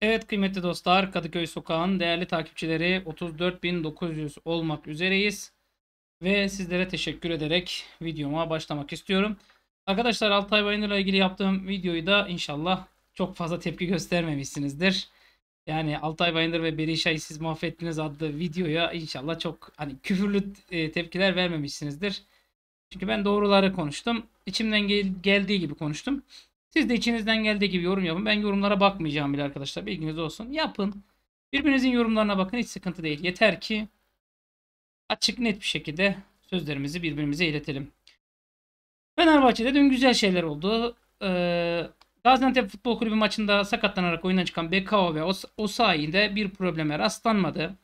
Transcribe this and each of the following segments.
Evet kıymetli dostlar, Kadıköy Sokağı'nın değerli takipçileri 34.900 olmak üzereyiz. Ve sizlere teşekkür ederek videoma başlamak istiyorum. Arkadaşlar Altay Bayındır'la ilgili yaptığım videoyu da inşallah çok fazla tepki göstermemişsinizdir. Yani Altay Bayındır ve Berisha'yı siz mahvettiniz adlı videoya inşallah çok hani küfürlü tepkiler vermemişsinizdir. Çünkü ben doğruları konuştum. İçimden geldiği gibi konuştum. Siz de içinizden geldiği gibi yorum yapın. Ben yorumlara bakmayacağım bile arkadaşlar. Bilginiz olsun. Yapın. Birbirinizin yorumlarına bakın. Hiç sıkıntı değil. Yeter ki açık net bir şekilde sözlerimizi birbirimize iletelim. Fenerbahçe'de dün güzel şeyler oldu. Gaziantep Futbol Kulübü maçında sakatlanarak oyundan çıkan Becao ve Osayi'de bir probleme rastlanmadı.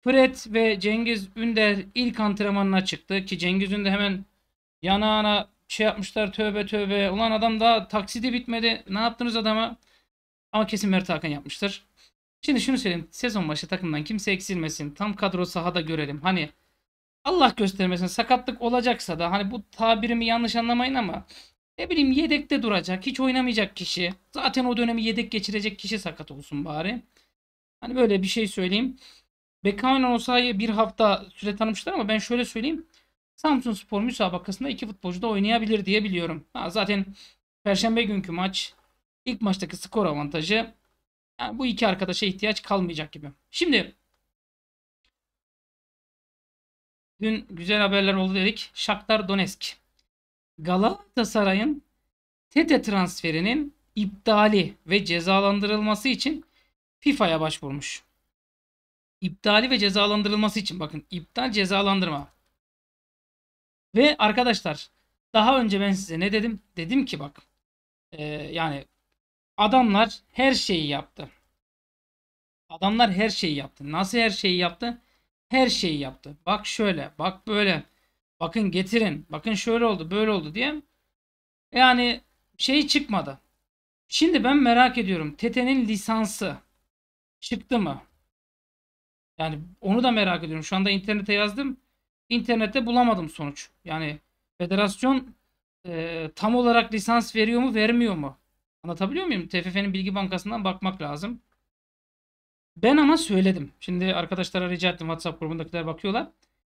Fırat ve Cengiz Ünder ilk antrenmanına çıktı ki Cengiz Ünder hemen yanağına şey yapmışlar, tövbe tövbe. Ulan adam daha taksidi bitmedi. Ne yaptınız adama? Ama kesin Mert Hakan yapmıştır. Şimdi şunu söyleyeyim. Sezon başı takımdan kimse eksilmesin. Tam kadro sahada görelim. Hani Allah göstermesin. Sakatlık olacaksa da hani bu tabirimi yanlış anlamayın ama ne bileyim yedekte duracak, hiç oynamayacak kişi. Zaten o dönemi yedek geçirecek kişi sakat olsun bari. Hani böyle bir şey söyleyeyim. Becao'yla Osayi'ye bir hafta süre tanımışlar ama ben şöyle söyleyeyim. Samsunspor müsabakasında iki futbolcu da oynayabilir diye biliyorum. Zaten Perşembe günkü maç, ilk maçtaki skor avantajı, yani bu iki arkadaşa ihtiyaç kalmayacak gibi. Şimdi dün güzel haberler oldu dedik. Shakhtar Donetsk, Galatasaray'ın Tete transferinin iptali ve cezalandırılması için FIFA'ya başvurmuş. İptali ve cezalandırılması için, bakın iptal, cezalandırma. Ve arkadaşlar daha önce ben size ne dedim? Dedim ki bak yani adamlar her şeyi yaptı. Adamlar her şeyi yaptı. Nasıl her şeyi yaptı? Her şeyi yaptı. Bak şöyle, bak böyle. Bakın getirin. Bakın şöyle oldu, böyle oldu diye. Yani şey çıkmadı. Şimdi ben merak ediyorum. Tete'nin lisansı çıktı mı? Yani onu da merak ediyorum. Şu anda internete yazdım. İnternette bulamadım sonuç. Yani federasyon tam olarak lisans veriyor mu, vermiyor mu? Anlatabiliyor muyum? TFF'nin bilgi bankasından bakmak lazım. Ben ama söyledim. Şimdi arkadaşlara rica ettim. WhatsApp grubundakiler bakıyorlar.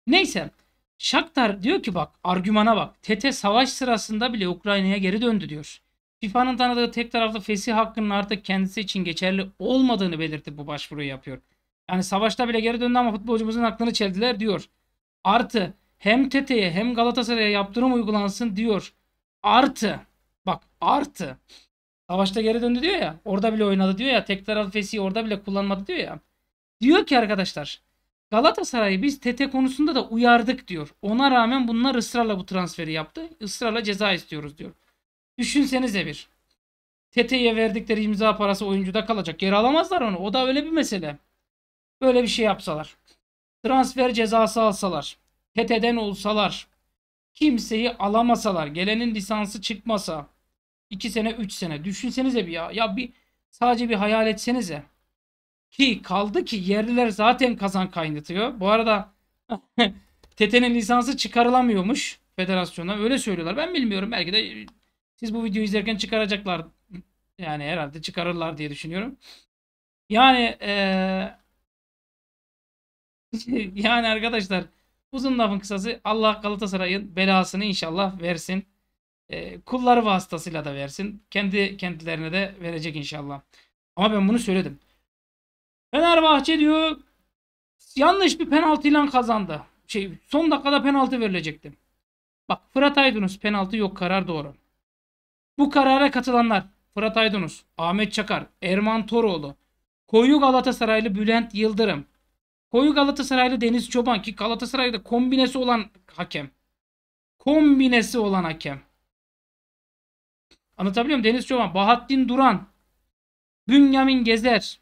Neyse. Shakhtar diyor ki bak, argümana bak. Tete savaş sırasında bile Ukrayna'ya geri döndü diyor. FIFA'nın tanıdığı tek taraflı fesih hakkının artık kendisi için geçerli olmadığını belirtip bu başvuruyu yapıyor. Yani savaşta bile geri döndü ama futbolcumuzun aklını çeldiler diyor. Artı hem Tete'ye hem Galatasaray'a yaptırım uygulansın diyor. Artı bak, artı savaşta geri döndü diyor ya, orada bile oynadı diyor ya, tek taraflı fesihi orada bile kullanmadı diyor ya. Diyor ki arkadaşlar Galatasaray'ı biz Tete konusunda da uyardık diyor. Ona rağmen bunlar ısrarla bu transferi yaptı. Israrla ceza istiyoruz diyor. Düşünsenize bir. Tete'ye verdikleri imza parası oyuncuda kalacak. Geri alamazlar onu. O da öyle bir mesele. Böyle bir şey yapsalar. Transfer cezası alsalar, Tete'den olsalar, kimseyi alamasalar, gelenin lisansı çıkmasa, 2 sene 3 sene düşünsenize bir ya. Ya bir sadece bir hayal etsenize. Ki kaldı ki yerliler zaten kazan kaynatıyor. Bu arada Tete'nin lisansı çıkarılamıyormuş federasyona. Öyle söylüyorlar. Ben bilmiyorum. Belki de siz bu videoyu izlerken çıkaracaklar. Yani herhalde çıkarırlar diye düşünüyorum. Yani yani arkadaşlar uzun lafın kısası, Allah Galatasaray'ın belasını inşallah versin. Kulları vasıtasıyla da versin. Kendi kendilerine de verecek inşallah. Ama ben bunu söyledim. Fenerbahçe diyor yanlış bir penaltıyla kazandı. Son dakikada penaltı verilecekti. Bak Fırat Aydınus penaltı yok, karar doğru. Bu karara katılanlar Fırat Aydınus, Ahmet Çakar, Erman Toroğlu, koyu Galatasaraylı Bülent Yıldırım, koyu Galatasaraylı Deniz Çoban ki Galatasaray'da kombinesi olan hakem. Kombinesi olan hakem. Anlatabiliyor muyum? Deniz Çoban, Bahattin Duran, Bünyamin Gezer.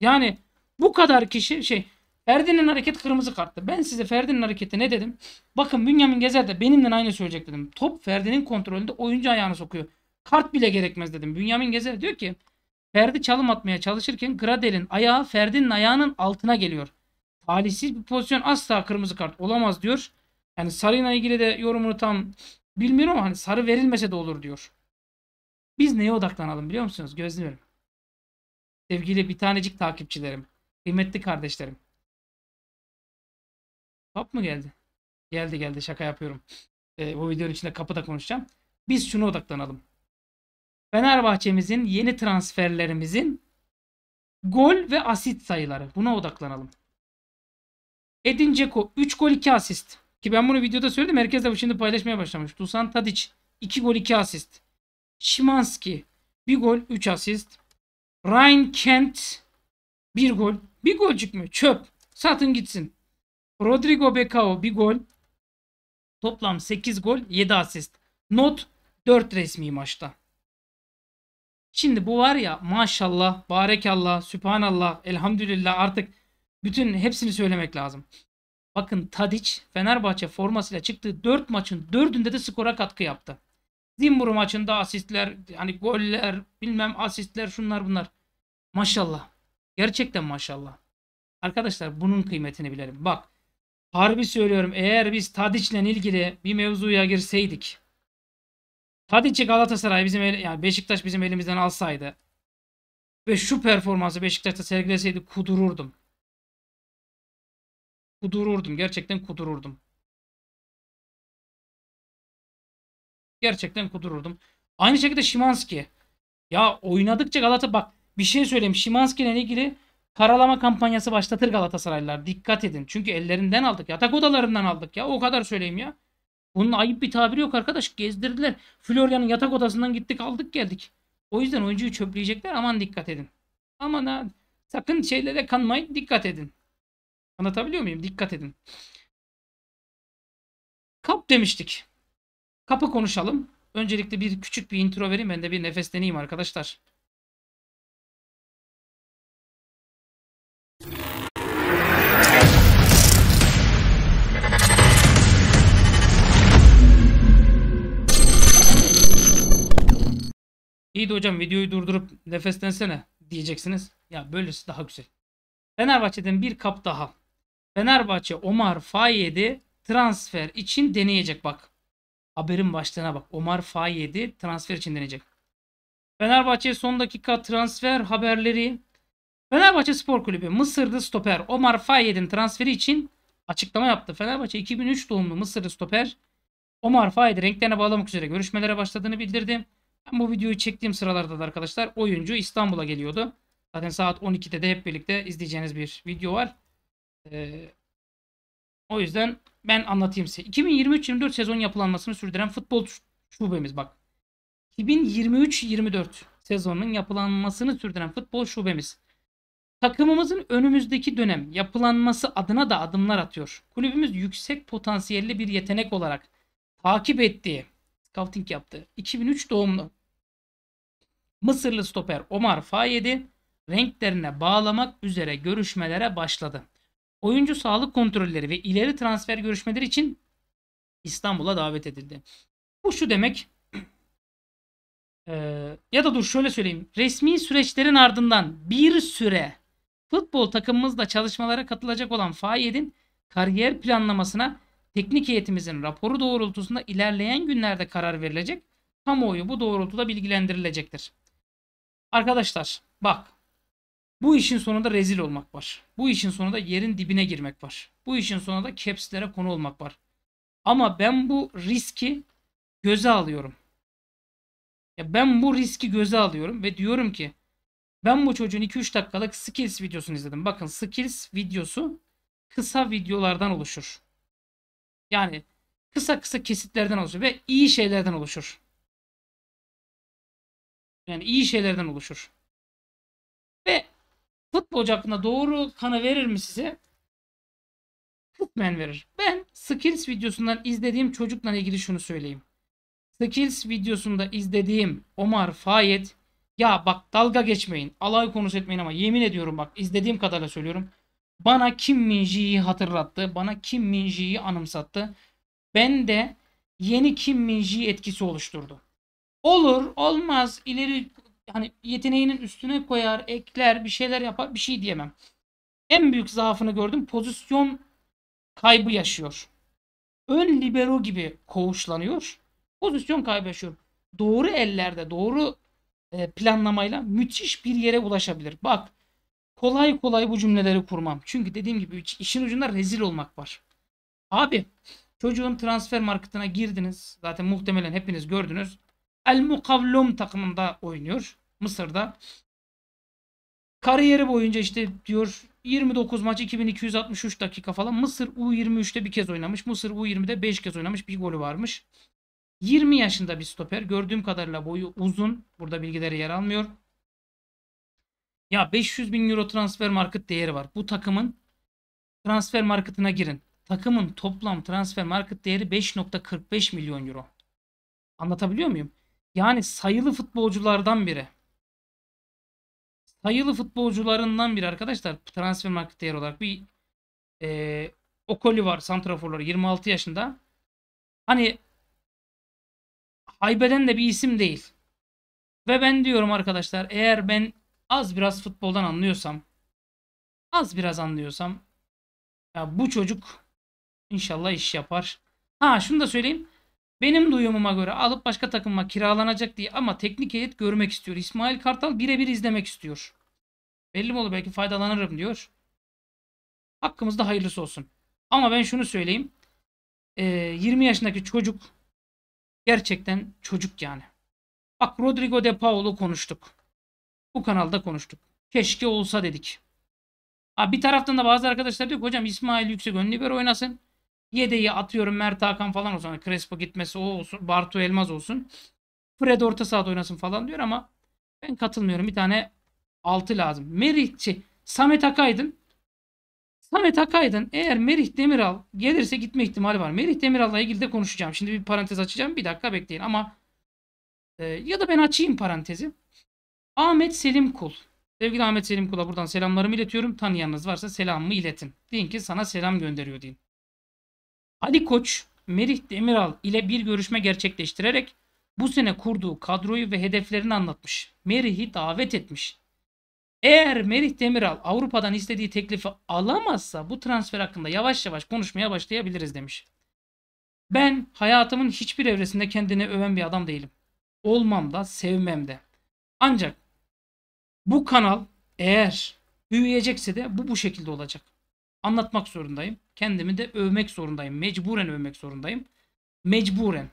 Yani bu kadar kişi Ferdi'nin hareketi kırmızı karttı. Ben size Ferdi'nin hareketi ne dedim? Bakın Bünyamin Gezer de benimle aynı söyleyecek dedim. Top Ferdi'nin kontrolünde, oyuncu ayağını sokuyor. Kart bile gerekmez dedim. Bünyamin Gezer diyor ki Ferdi çalım atmaya çalışırken Gradel'in ayağı Ferdi'nin ayağının altına geliyor. Talihsiz bir pozisyon, asla kırmızı kart olamaz diyor. Yani sarıyla ilgili de yorumunu tam bilmiyorum ama hani sarı verilmese de olur diyor. Biz neye odaklanalım biliyor musunuz? Gözlerim. Sevgili bir tanecik takipçilerim, kıymetli kardeşlerim. Kap mı geldi? Geldi geldi, şaka yapıyorum. Bu videonun içinde kapıda konuşacağım. Biz şuna odaklanalım. Fenerbahçe'mizin yeni transferlerimizin gol ve asist sayıları. Buna odaklanalım. Edin Dzeko 3 gol 2 asist. Ki ben bunu videoda söyledim. Herkes de şimdi paylaşmaya başlamış. Dusan Tadic 2 gol 2 asist. Szymanski 1 gol 3 asist. Ryan Kent 1 gol. 1 golcük mü? Çöp. Satın gitsin. Rodrigo Becao 1 gol. Toplam 8 gol 7 asist. Not 4 resmi maçta. Şimdi bu var ya, maşallah, barekallah, sübhanallah, elhamdülillah, artık bütün hepsini söylemek lazım. Bakın Tadic Fenerbahçe formasıyla çıktığı 4 maçın 4'ünde de skora katkı yaptı. Zimbur maçında asistler, yani goller, bilmem asistler, şunlar bunlar. Maşallah. Gerçekten maşallah. Arkadaşlar bunun kıymetini bilelim. Bak harbi söylüyorum, eğer biz Tadic'le ilgili bir mevzuya girseydik, Tadic'i Galatasaray bizim yani Beşiktaş bizim elimizden alsaydı ve şu performansı Beşiktaş'ta sergileseydi kudururdum. Kudururdum. Gerçekten kudururdum. Gerçekten kudururdum. Aynı şekilde Szymanski. Ya oynadıkça Galatasaray, bak bir şey söyleyeyim. Szymanski ile ilgili karalama kampanyası başlatır Galatasaraylılar. Dikkat edin. Çünkü ellerinden aldık. Yatak odalarından aldık ya. O kadar söyleyeyim ya. Bunun ayıp bir tabiri yok arkadaş. Gezdirdiler. Florya'nın yatak odasından gittik aldık geldik. O yüzden oyuncuyu çöpleyecekler. Aman dikkat edin. Aman ha. Sakın şeylere kanmayın. Dikkat edin. Anlatabiliyor muyum? Dikkat edin. Kap demiştik. Kapı konuşalım. Öncelikle bir küçük bir intro vereyim. Ben de bir nefesleneyim arkadaşlar. İyi de hocam videoyu durdurup nefeslensene diyeceksiniz. Ya böylesi daha güzel. Fenerbahçe'den bir kap daha. Fenerbahçe Omar Fayed'i transfer için deneyecek bak. Haberin başlığına bak. Omar Fayed'i transfer için deneyecek. Fenerbahçe son dakika transfer haberleri. Fenerbahçe Spor Kulübü Mısırlı stoper Omar Fayed'in transferi için açıklama yaptı. Fenerbahçe 2003 doğumlu Mısırlı stoper Omar Fayed renklerine bağlamak üzere görüşmelere başladığını bildirdi. Ben bu videoyu çektiğim sıralarda da arkadaşlar oyuncu İstanbul'a geliyordu. Zaten saat 12'de de hep birlikte izleyeceğiniz bir video var. O yüzden ben anlatayım size. 2023-24 sezon yapılanmasını sürdüren futbol şubemiz bak. 2023-24 sezonunun yapılanmasını sürdüren futbol şubemiz. Takımımızın önümüzdeki dönem yapılanması adına da adımlar atıyor. Kulübümüz yüksek potansiyelli bir yetenek olarak takip ettiği, scouting yaptığı 2003 doğumlu Mısırlı stoper Omar Fayed'i renklerine bağlamak üzere görüşmelere başladı. Oyuncu sağlık kontrolleri ve ileri transfer görüşmeleri için İstanbul'a davet edildi. Bu şu demek ya da dur şöyle söyleyeyim. Resmi süreçlerin ardından bir süre futbol takımımızla çalışmalara katılacak olan Fayed'in kariyer planlamasına teknik heyetimizin raporu doğrultusunda ilerleyen günlerde karar verilecek. Kamuoyu bu doğrultuda bilgilendirilecektir. Arkadaşlar bak. Bu işin sonunda rezil olmak var. Bu işin sonunda yerin dibine girmek var. Bu işin sonunda capslere konu olmak var. Ama ben bu riski göze alıyorum. Ya ben bu riski göze alıyorum ve diyorum ki ben bu çocuğun 2-3 dakikalık skills videosunu izledim. Bakın skills videosu kısa videolardan oluşur. Yani kısa kısa kesitlerden oluşur ve iyi şeylerden oluşur. Yani iyi şeylerden oluşur. Ve futbolcu hakkında doğru kanı verir mi size? Kısmen verir. Ben skills videosundan izlediğim çocukla ilgili şunu söyleyeyim. Skills videosunda izlediğim Omar Fayed, ya bak dalga geçmeyin, alay konusu etmeyin ama yemin ediyorum bak izlediğim kadarıyla söylüyorum. Bana Kim Min-jae'yi hatırlattı. Bana Kim Min-jae'yi anımsattı. Ben de yeni Kim Min-jae etkisi oluşturdu. Olur, olmaz, ileri hani yeteneğinin üstüne koyar, ekler, bir şeyler yapar, bir şey diyemem. En büyük zaafını gördüm. Pozisyon kaybı yaşıyor. Ön libero gibi koğuşlanıyor. Pozisyon kaybı yaşıyor. Doğru ellerde, doğru planlamayla müthiş bir yere ulaşabilir. Bak, kolay kolay bu cümleleri kurmam. Çünkü dediğim gibi işin ucunda rezil olmak var. Abi çocuğun transfer marketine girdiniz. Zaten muhtemelen hepiniz gördünüz. Almukavlom takımında oynuyor. Mısır'da. Kariyeri boyunca işte diyor 29 maç 2263 dakika falan. Mısır U23'te bir kez oynamış. Mısır U20'de 5 kez oynamış. Bir golü varmış. 20 yaşında bir stoper. Gördüğüm kadarıyla boyu uzun. Burada bilgileri yer almıyor. Ya 500.000 euro transfer market değeri var. Bu takımın transfer marketine girin. Takımın toplam transfer market değeri 5.45 milyon euro. Anlatabiliyor muyum? Yani sayılı futbolculardan biri. Sayılı futbolcularından biri arkadaşlar. Transfer market değeri olarak bir Okoli var, santraforları 26 yaşında. Hani haybeden de bir isim değil. Ve ben diyorum arkadaşlar, eğer ben az biraz futboldan anlıyorsam, az biraz anlıyorsam, ya bu çocuk inşallah iş yapar. Ha şunu da söyleyeyim. Benim duyumuma göre alıp başka takıma kiralanacak diye, ama teknik heyet görmek istiyor. İsmail Kartal birebir izlemek istiyor. Belli mi olur, belki faydalanırım diyor. Hakkımızda hayırlısı olsun. Ama ben şunu söyleyeyim. 20 yaşındaki çocuk gerçekten çocuk yani. Bak, Rodrigo de Paul'u konuştuk. Bu kanalda konuştuk. Keşke olsa dedik. Ha, bir taraftan da bazı arkadaşlar diyor ki, hocam İsmail yüksek ön libero oynasın. Yedeği atıyorum Mert Hakan falan olsun. Hani Crespo gitmesi o olsun. Bartu Elmaz olsun. Fred orta sahada oynasın falan diyor ama ben katılmıyorum. Bir tane 6 lazım. Samet Akaydın. Samet Akaydın eğer Merih Demiral gelirse gitme ihtimali var. Merih Demiral'la ilgili de konuşacağım. Şimdi bir parantez açacağım. Bir dakika bekleyin ama ya da ben açayım parantezi. Ahmet Selim Kul. Sevgili Ahmet Selim Kul'a buradan selamlarımı iletiyorum. Tanıyanınız varsa selamımı iletin. Deyin ki sana selam gönderiyor deyin. Ali Koç, Merih Demiral ile bir görüşme gerçekleştirerek bu sene kurduğu kadroyu ve hedeflerini anlatmış. Merih'i davet etmiş. Eğer Merih Demiral Avrupa'dan istediği teklifi alamazsa bu transfer hakkında yavaş yavaş konuşmaya başlayabiliriz demiş. Ben hayatımın hiçbir evresinde kendini öven bir adam değilim. Olmam da, sevmem de. Ancak bu kanal eğer büyüyecekse de bu şekilde olacak. Anlatmak zorundayım. Kendimi de övmek zorundayım. Mecburen övmek zorundayım. Mecburen.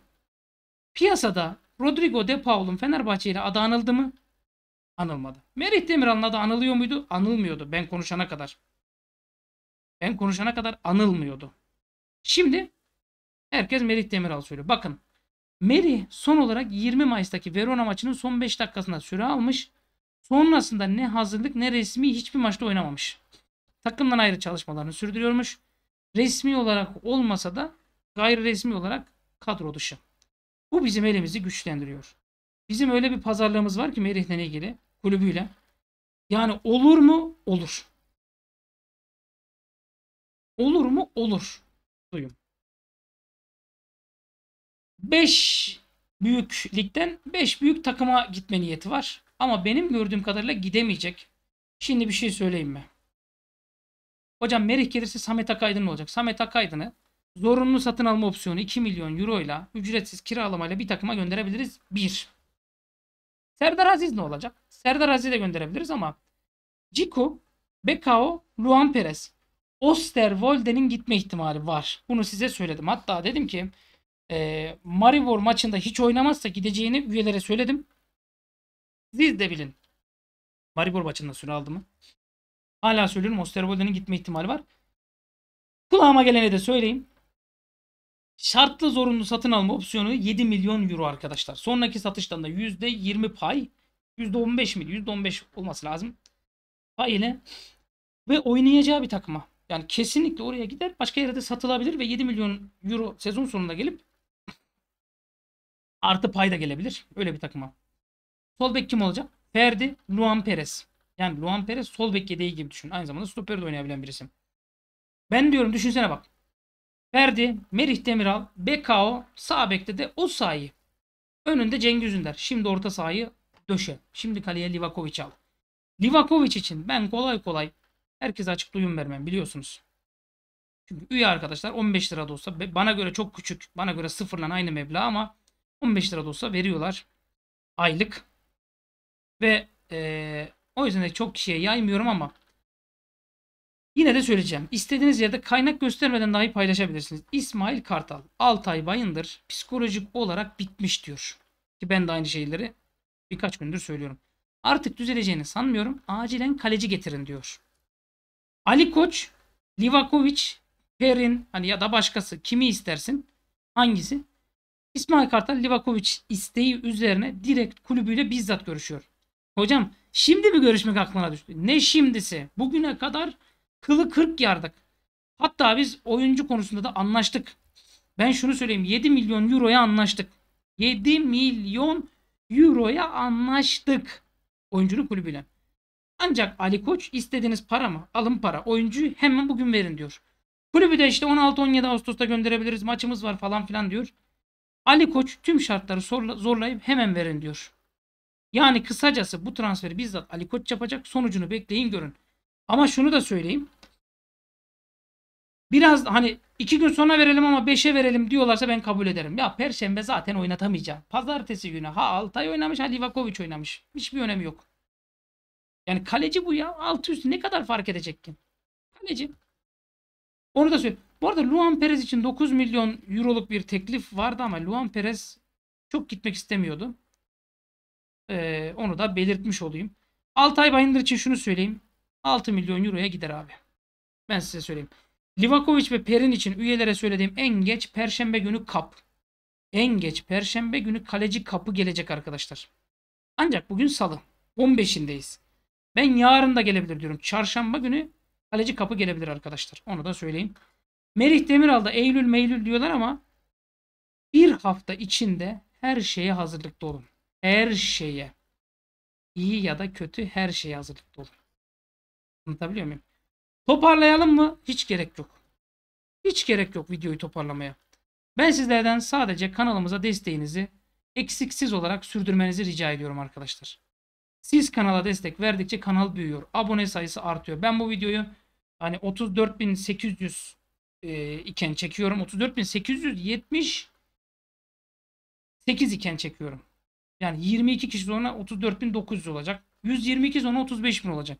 Piyasada Rodrigo de Paul'un Fenerbahçe ile adı anıldı mı? Anılmadı. Merih Demiral'ın adı anılıyor muydu? Anılmıyordu. Ben konuşana kadar. Ben konuşana kadar anılmıyordu. Şimdi herkes Merih Demiral söylüyor. Bakın, Merih son olarak 20 Mayıs'taki Verona maçının son 5 dakikasında süre almış. Sonrasında ne hazırlık ne resmi hiçbir maçta oynamamış. Takımdan ayrı çalışmalarını sürdürüyormuş. Resmi olarak olmasa da gayri resmi olarak kadro dışı. Bu bizim elimizi güçlendiriyor. Bizim öyle bir pazarlığımız var ki Merih'le ilgili, kulübüyle. Yani olur mu? Olur. Olur mu? Olur. Duyum. 5 büyük ligden 5 büyük takıma gitme niyeti var. Ama benim gördüğüm kadarıyla gidemeyecek. Şimdi bir şey söyleyeyim mi? Hocam Merih gelirse Samet Akaydın olacak. Samet Akaydın'ı zorunlu satın alma opsiyonu 2 milyon euro ile ücretsiz kiralamayla bir takıma gönderebiliriz. 1. Serdar Aziz ne olacak? Serdar Aziz'i de gönderebiliriz ama Dzeko, Becao, Luan Peres, Osterwolde'nin gitme ihtimali var. Bunu size söyledim. Hatta dedim ki Maribor maçında hiç oynamazsa gideceğini üyelere söyledim. Siz de bilin. Maribor maçında süre aldı mı? Hala söylüyorum, Osterwolde'nin gitme ihtimali var. Kulağıma gelene de söyleyeyim. Şartlı zorunlu satın alma opsiyonu 7 milyon euro arkadaşlar. Sonraki satıştan da %20 pay. %15 mi? %15 olması lazım. Pay ile. Ve oynayacağı bir takıma. Yani kesinlikle oraya gider. Başka yere de satılabilir ve 7 milyon euro sezon sonunda gelip artı pay da gelebilir. Öyle bir takıma. Sol bek kim olacak? Ferdi, Luan Peres. Yani Luan Peres sol bek yedeği gibi düşün. Aynı zamanda stoperi de oynayabilen birisi. Ben diyorum düşünsene bak. Ferdi, Merih Demiral, Becao, sağ bekte de o sayı. Önünde Cengiz Ünder. Şimdi orta sahayı döşe. Şimdi kaleye Livakovic al. Livakovic için ben kolay kolay herkese açık duyum vermem, biliyorsunuz. Çünkü üye arkadaşlar 15 lira da olsa, bana göre çok küçük. Bana göre sıfırla aynı meblağ ama 15 lira da olsa veriyorlar. Aylık. Ve o yüzden de çok kişiye yaymıyorum ama yine de söyleyeceğim. İstediğiniz yerde kaynak göstermeden dahi paylaşabilirsiniz. İsmail Kartal, Altay Bayındır psikolojik olarak bitmiş diyor. Ki ben de aynı şeyleri birkaç gündür söylüyorum. Artık düzeleceğini sanmıyorum. Acilen kaleci getirin diyor. Ali Koç, Livakovic, Perin hani ya da başkası kimi istersin? Hangisi? İsmail Kartal, Livakovic isteği üzerine direkt kulübüyle bizzat görüşüyor. Hocam şimdi mi görüşmek aklına düştü? Ne şimdisi? Bugüne kadar kılı kırk yardık. Hatta biz oyuncu konusunda da anlaştık. Ben şunu söyleyeyim. 7 milyon euroya anlaştık. 7 milyon euroya anlaştık. Oyuncunun kulübüyle. Ancak Ali Koç istediğiniz para mı? Alın para. Oyuncuyu hemen bugün verin diyor. Kulübü de işte 16-17 Ağustos'ta gönderebiliriz. Maçımız var falan filan diyor. Ali Koç tüm şartları zorlayıp hemen verin diyor. Yani kısacası bu transferi bizzat Ali Koç yapacak. Sonucunu bekleyin görün. Ama şunu da söyleyeyim. Biraz hani 2 gün sonra verelim ama 5'e verelim diyorlarsa ben kabul ederim. Ya perşembe zaten oynatamayacağım. Pazartesi günü ha Altay oynamış ha Livakovic oynamış. Hiçbir önemi yok. Yani kaleci bu ya. Altı üstü ne kadar fark edecek ki? Kaleci. Onu da söyleyeyim. Bu arada Luan Peres için 9 milyon euroluk bir teklif vardı ama Luan Peres çok gitmek istemiyordu. Onu da belirtmiş olayım. Altay Bayındır için şunu söyleyeyim. 6 milyon euroya gider abi. Ben size söyleyeyim. Livakovic ve Perin için üyelere söylediğim en geç perşembe günü kap. En geç perşembe günü kaleci kapı gelecek arkadaşlar. Ancak bugün salı. 15'indeyiz. Ben yarın da gelebilir diyorum. Çarşamba günü kaleci kapı gelebilir arkadaşlar. Onu da söyleyeyim. Merih Demiral'da Eylül meylül diyorlar ama bir hafta içinde her şeye hazırlıklı olun. Her şeye. İyi ya da kötü her şeye hazırlıklı olun. Anlatabiliyor muyum? Toparlayalım mı? Hiç gerek yok. Hiç gerek yok videoyu toparlamaya. Ben sizlerden sadece kanalımıza desteğinizi eksiksiz olarak sürdürmenizi rica ediyorum arkadaşlar. Siz kanala destek verdikçe kanal büyüyor. Abone sayısı artıyor. Ben bu videoyu hani 34.800 iken çekiyorum. 34.878 iken çekiyorum. Yani 22 kişi sonra 34.900 olacak. 122 sonra 35.000 olacak.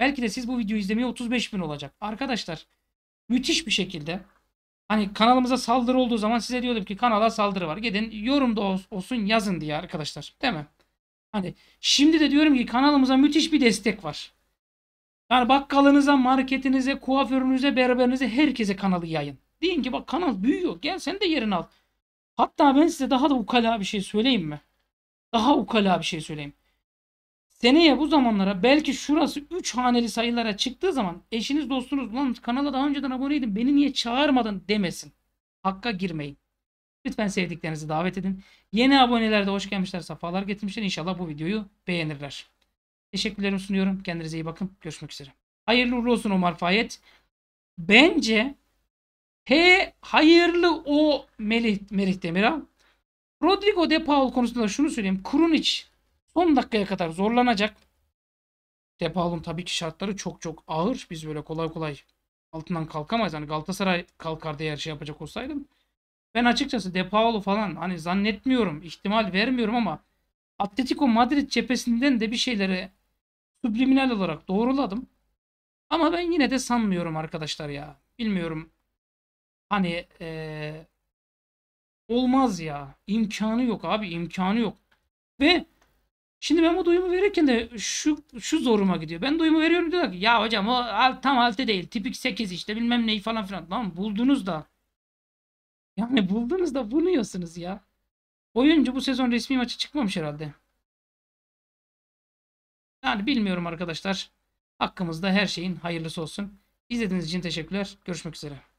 Belki de siz bu videoyu izlemeye 35.000 olacak. Arkadaşlar müthiş bir şekilde hani kanalımıza saldırı olduğu zaman size diyordum ki kanala saldırı var. Gidin yorumda olsun yazın diye arkadaşlar. Değil mi? Hani şimdi de diyorum ki kanalımıza müthiş bir destek var. Yani bakkalınıza, marketinize, kuaförünüze, berberinize herkese kanalı yayın. Deyin ki bak kanal büyüyor. Gel sen de yerini al. Hatta ben size daha da ukala bir şey söyleyeyim mi? Daha ukala bir şey söyleyeyim. Seneye bu zamanlara belki şurası 3 haneli sayılara çıktığı zaman eşiniz dostunuz lan kanala daha önceden aboneydin beni niye çağırmadın demesin. Hakka girmeyin. Lütfen sevdiklerinizi davet edin. Yeni aboneler de hoş gelmişler, sefalar getirmişler. İnşallah bu videoyu beğenirler. Teşekkürlerimi sunuyorum. Kendinize iyi bakın. Görüşmek üzere. Hayırlı uğurlu olsun Omar Fayed. Bence hayırlı o Merih Demiral. Rodrigo de Paul konusunda şunu söyleyeyim. Krunic son dakikaya kadar zorlanacak. De Paul'un tabii ki şartları çok çok ağır. Biz böyle kolay kolay altından kalkamayız. Hani Galatasaray kalkar diye her şey yapacak olsaydım. Ben açıkçası De Paul'u falan hani zannetmiyorum, ihtimal vermiyorum ama Atletico Madrid cephesinden de bir şeyleri subliminal olarak doğruladım. Ama ben yine de sanmıyorum arkadaşlar ya. Bilmiyorum. Hani olmaz ya. İmkanı yok abi, imkanı yok. Ve şimdi ben bu duyumu verirken de şu zoruma gidiyor. Ben duyumu veriyorum diyorlar ki ya hocam o tam altı değil. Tipik 8 işte bilmem neyi falan filan. Lan buldunuz da. Yani buldunuz da bunuyorsunuz ya. Oyuncu bu sezon resmi maçı çıkmamış herhalde. Yani bilmiyorum arkadaşlar. Hakkımızda her şeyin hayırlısı olsun. İzlediğiniz için teşekkürler. Görüşmek üzere.